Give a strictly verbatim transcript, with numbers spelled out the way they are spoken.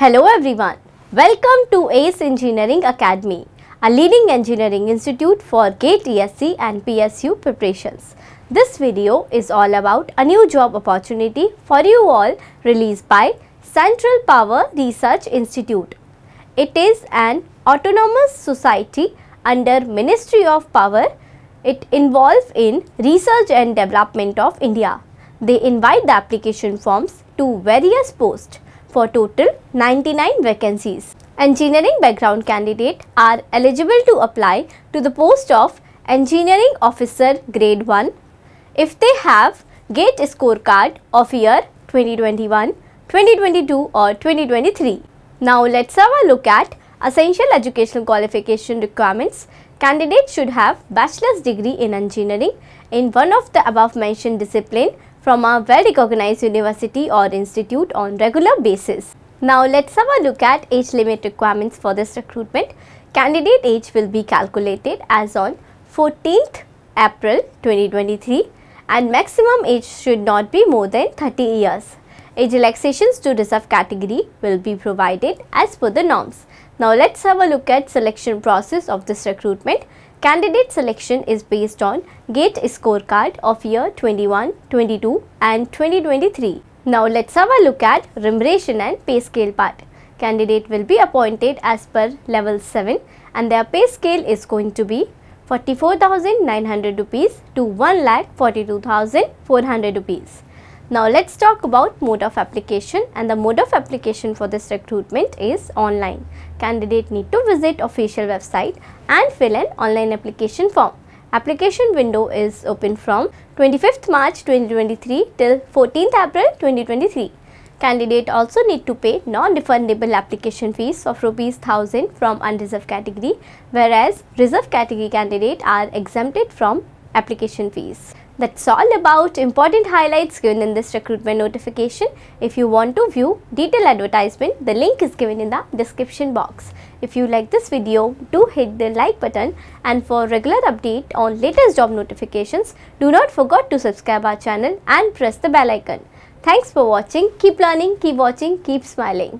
Hello everyone, welcome to ACE Engineering Academy, a leading engineering institute for GATE, E S E and P S U preparations. This video is all about a new job opportunity for you all released by Central Power Research Institute. It is an autonomous society under Ministry of Power. It involves in research and development of India. They invite the application forms to various posts for total ninety-nine vacancies. Engineering background candidates are eligible to apply to the post of Engineering Officer Grade one if they have GATE scorecard of year twenty twenty-one, twenty twenty-two or twenty twenty-three. Now let's have a look at essential educational qualification requirements. Candidates should have bachelor's degree in engineering in one of the above mentioned discipline from a well-recognized university or institute on regular basis. Now let's have a look at age limit requirements for this recruitment. Candidate age will be calculated as on fourteenth April twenty twenty-three and maximum age should not be more than thirty years. Age relaxations to reserve category will be provided as per the norms. Now let's have a look at selection process of this recruitment. Candidate selection is based on GATE scorecard of year twenty-one, twenty-two and twenty twenty-three. Now let's have a look at remuneration and pay scale part. Candidate will be appointed as per level seven and their pay scale is going to be forty-four thousand nine hundred rupees to one lakh forty-two thousand four hundred rupees. Now let's talk about mode of application, and the mode of application for this recruitment is online. Candidate need to visit official website and fill an online application form. Application window is open from twenty-fifth March twenty twenty-three till fourteenth April twenty twenty-three. Candidate also need to pay non-refundable application fees of rupees one thousand from unreserved category, whereas reserved category candidates are exempted from application fees. That's all about important highlights given in this recruitment notification. If you want to view detailed advertisement, the link is given in the description box. If you like this video, do hit the like button, and for regular update on latest job notifications, do not forget to subscribe our channel and press the bell icon. Thanks for watching. Keep learning, keep watching, keep smiling.